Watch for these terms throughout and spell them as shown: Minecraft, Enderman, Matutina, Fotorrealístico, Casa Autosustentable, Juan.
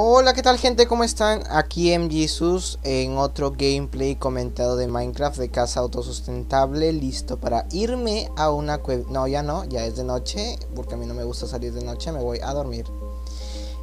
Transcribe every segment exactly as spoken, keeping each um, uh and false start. Hola, ¿qué tal, gente? ¿Cómo están? Aquí MJesus en otro gameplay comentado de Minecraft de Casa Autosustentable. Listo para irme a una cueva. No, ya no, ya es de noche, porque a mí no me gusta salir de noche, me voy a dormir.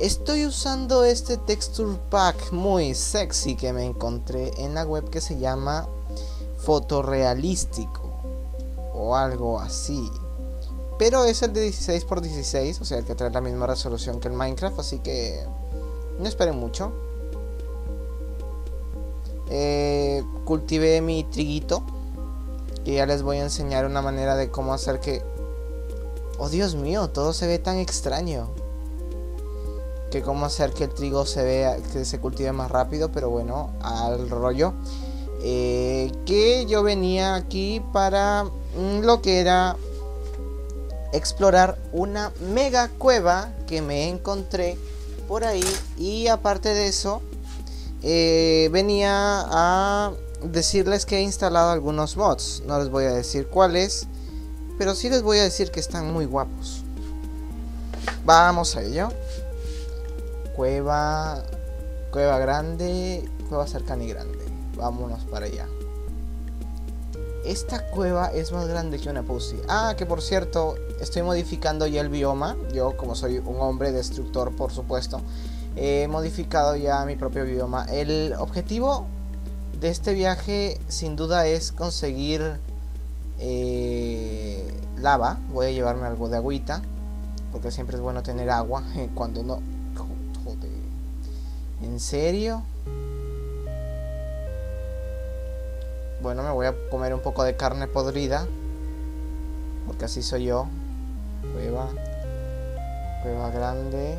Estoy usando este texture pack muy sexy que me encontré en la web que se llama Fotorrealístico o algo así. Pero es el de dieciséis por dieciséis, o sea, el que trae la misma resolución que el Minecraft, así que no esperé mucho. Eh, cultivé mi triguito, que ya les voy a enseñar una manera de cómo hacer que... Oh, Dios mío, todo se ve tan extraño. Que cómo hacer que el trigo se vea, que se cultive más rápido, pero bueno, al rollo. Eh, que yo venía aquí para lo que era explorar una mega cueva que me encontré por ahí, y aparte de eso eh, venía a decirles que he instalado algunos mods. No les voy a decir cuáles, pero sí les voy a decir que están muy guapos. Vamos a ello. Cueva, cueva grande, cueva cercana y grande. Vámonos para allá. Esta cueva es más grande que una pussy. Ah, que por cierto, estoy modificando ya el bioma. Yo, como soy un hombre destructor, por supuesto, he modificado ya mi propio bioma. El objetivo de este viaje, sin duda, es conseguir eh, lava. Voy a llevarme algo de agüita, porque siempre es bueno tener agua cuando uno... Joder. ¿En serio? Bueno, me voy a comer un poco de carne podrida, porque así soy yo. Cueva. Cueva grande.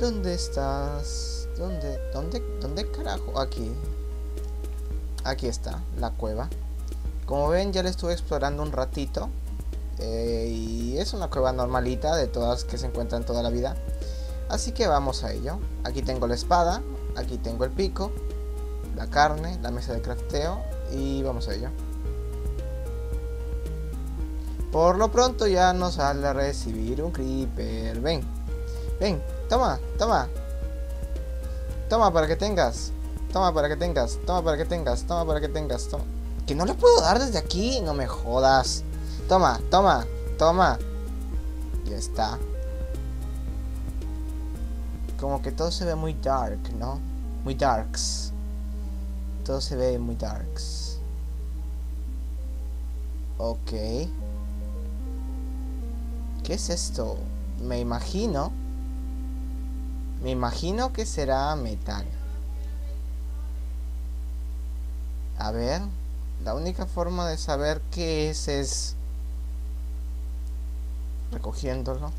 ¿Dónde estás? ¿Dónde? ¿Dónde? ¿Dónde carajo? Aquí. Aquí está la cueva. Como ven, ya la estuve explorando un ratito. Eh, y es una cueva normalita, de todas que se encuentran toda la vida. Así que vamos a ello. Aquí tengo la espada. Aquí tengo el pico. La carne, la mesa de crafteo, y vamos a ello. Por lo pronto ya nos sale a recibir un creeper. Ven, ven, toma, toma. Toma para que tengas. Toma para que tengas, toma para que tengas, toma para que tengas. Toma. Que no le puedo dar desde aquí, no me jodas. Toma, toma, toma. Ya está. Como que todo se ve muy dark, ¿no? Muy darks. Todo se ve muy darks. Ok. ¿Qué es esto? Me imagino. Me imagino que será metal. A ver. La única forma de saber qué es es... recogiéndolo.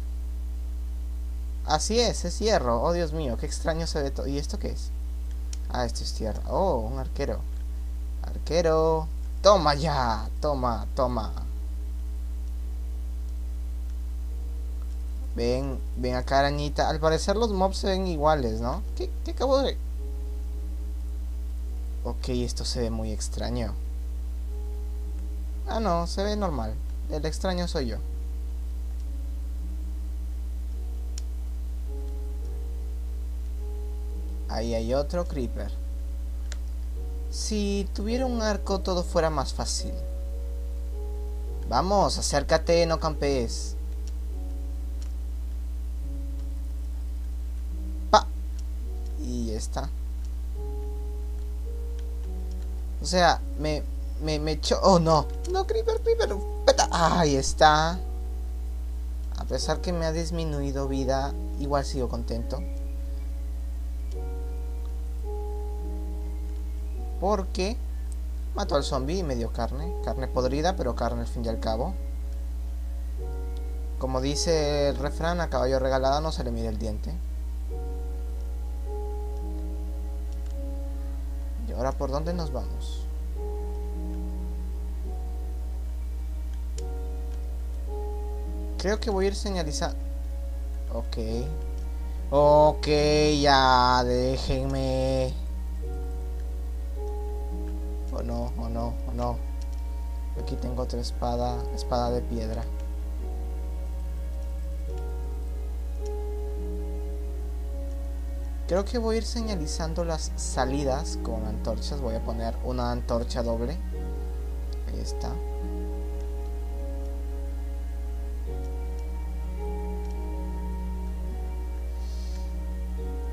Así es, es hierro. Oh, Dios mío, qué extraño se ve todo. ¿Y esto qué es? Ah, esto es tierra. Oh, un arquero. Arquero. Toma ya. Toma, toma. Ven, ven acá, arañita. Al parecer los mobs se ven iguales, ¿no? ¿Qué, qué acabo de...? Ok, esto se ve muy extraño. Ah, no, se ve normal. El extraño soy yo. Ahí hay otro creeper. Si tuviera un arco todo fuera más fácil. Vamos, acércate, no campees. Pa. Y ya está. O sea, me... me, me echó... Oh, no. No, creeper, creeper. Peta. Ahí está. A pesar que me ha disminuido vida, igual sigo contento. Porque mató al zombie y me dio carne. Carne podrida, pero carne al fin y al cabo. Como dice el refrán, a caballo regalado no se le mide el diente. ¿Y ahora por dónde nos vamos? Creo que voy a ir señalizando. Ok. Ok, ya, déjenme... O no, o no, o no. Aquí tengo otra espada, espada de piedra. Creo que voy a ir señalizando las salidas con antorchas. Voy a poner una antorcha doble. Ahí está.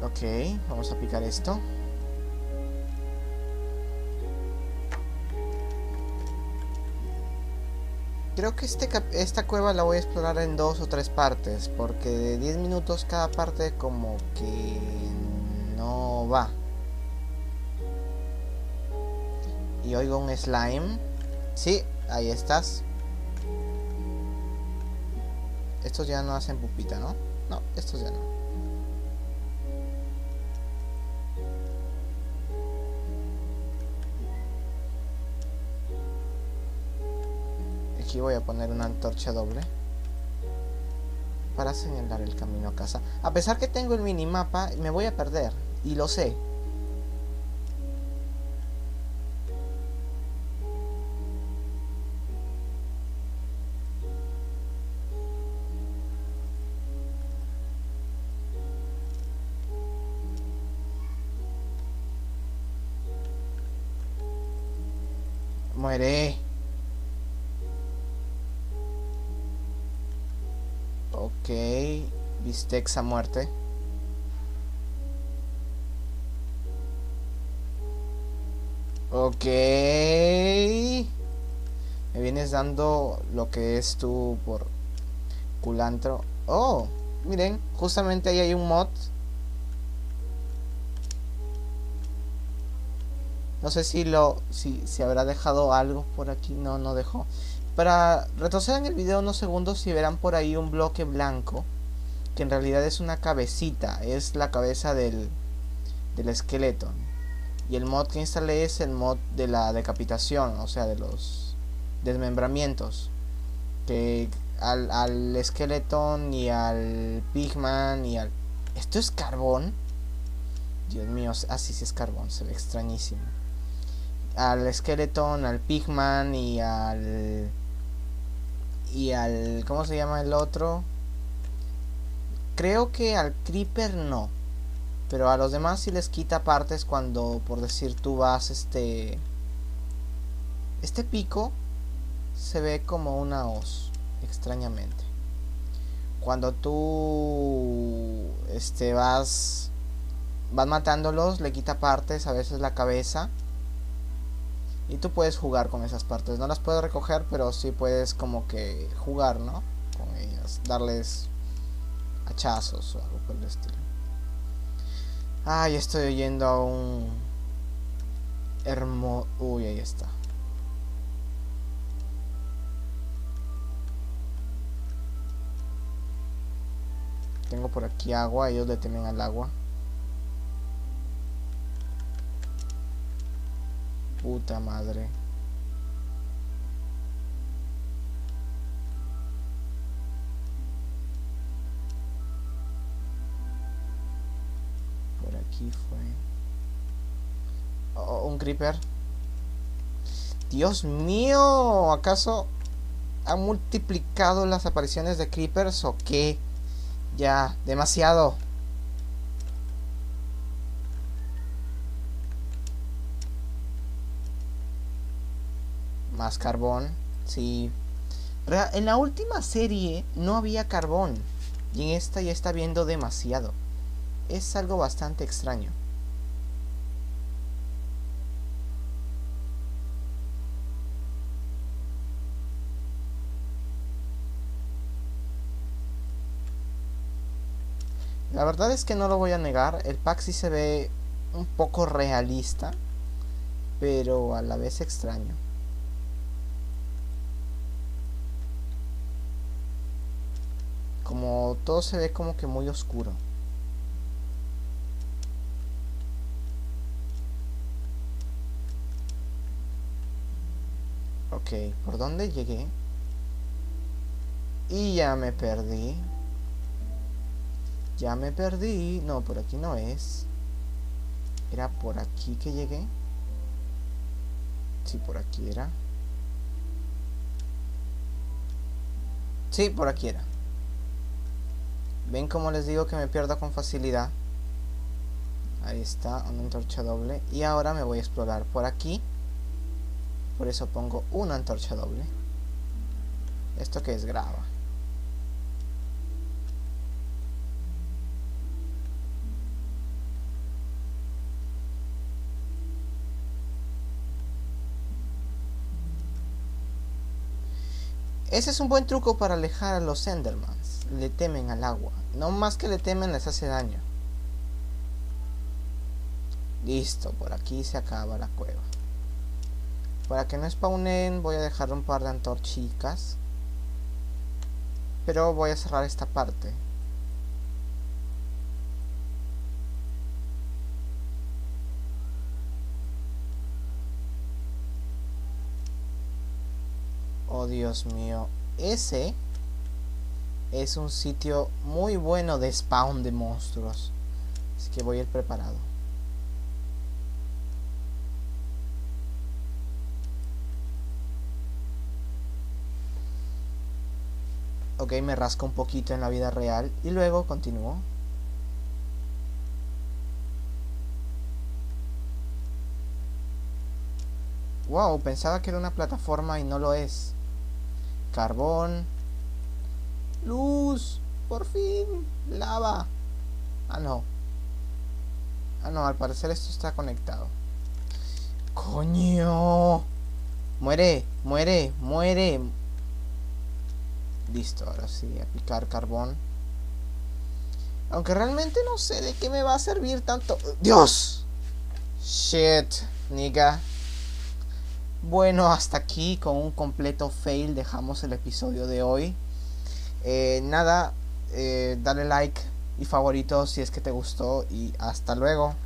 Ok, vamos a picar esto. Creo que este, esta cueva la voy a explorar en dos o tres partes, porque de diez minutos cada parte como que no va. Y oigo un slime. Sí, ahí estás. Estos ya no hacen pupita, ¿no? No, estos ya no. Aquí voy a poner una antorcha doble para señalar el camino a casa. A pesar que tengo el minimapa, me voy a perder, y lo sé. Muere. Ok, bistecs a muerte. Ok. Me vienes dando lo que es tú por culantro. Oh, miren, justamente ahí hay un mod. No sé si lo si, si habrá dejado algo por aquí. No, no dejó. Para retroceder en el video unos segundos y verán por ahí un bloque blanco, que en realidad es una cabecita, es la cabeza del, del esqueleto. Y el mod que instalé es el mod de la decapitación, o sea, de los desmembramientos. Que al, al esqueleto y al pigman y al... ¿Esto es carbón? Dios mío, ah sí, sí es carbón, se ve extrañísimo. Al esqueleto, al pigman y al... Y al... ¿Cómo se llama el otro? Creo que al creeper no. Pero a los demás sí les quita partes cuando, por decir, tú vas este... Este pico se ve como una hoz, extrañamente. Cuando tú... Este, vas... Van matándolos, le quita partes, a veces la cabeza. Y tú puedes jugar con esas partes. No las puedes recoger, pero sí puedes como que jugar, ¿no? Con ellas, darles hachazos o algo por el estilo. Ay, ah, estoy oyendo a un hermoso... Uy, ahí está. Tengo por aquí agua, ellos le temen al agua. Puta madre. Por aquí fue. Oh, un creeper. Dios mío, ¿acaso ha multiplicado las apariciones de creepers o qué? Ya, demasiado. Más carbón, sí. En la última serie no había carbón, y en esta ya está viendo demasiado. Es algo bastante extraño. La verdad es que no lo voy a negar, el pack sí se ve un poco realista, pero a la vez extraño. Como todo se ve como que muy oscuro. Ok, ¿por dónde llegué? Y ya me perdí. Ya me perdí. No, por aquí no es. ¿Era por aquí que llegué? Sí, por aquí era. Sí, por aquí era. ¿Ven cómo les digo que me pierdo con facilidad? Ahí está, una antorcha doble. Y ahora me voy a explorar por aquí. Por eso pongo una antorcha doble. ¿Esto qué es? Grava. Ese es un buen truco para alejar a los Endermans. Le temen al agua. No más que le temen, les hace daño. Listo, por aquí se acaba la cueva. Para que no spawnen voy a dejar un par de antorchicas. Pero voy a cerrar esta parte. Oh, Dios mío. Ese es un sitio muy bueno de spawn de monstruos. Así que voy a ir preparado. Ok, me rasco un poquito en la vida real y luego continúo. Wow, pensaba que era una plataforma y no lo es. Carbón. Luz. Por fin. Lava. Ah, no. Ah, no, al parecer esto está conectado. Coño. Muere, muere, muere. Listo, ahora sí, aplicar carbón. Aunque realmente no sé de qué me va a servir tanto. ¡Dios! Shit, nigga. Bueno, hasta aquí con un completo fail dejamos el episodio de hoy. eh, Nada, eh, dale like y favorito si es que te gustó. Y hasta luego.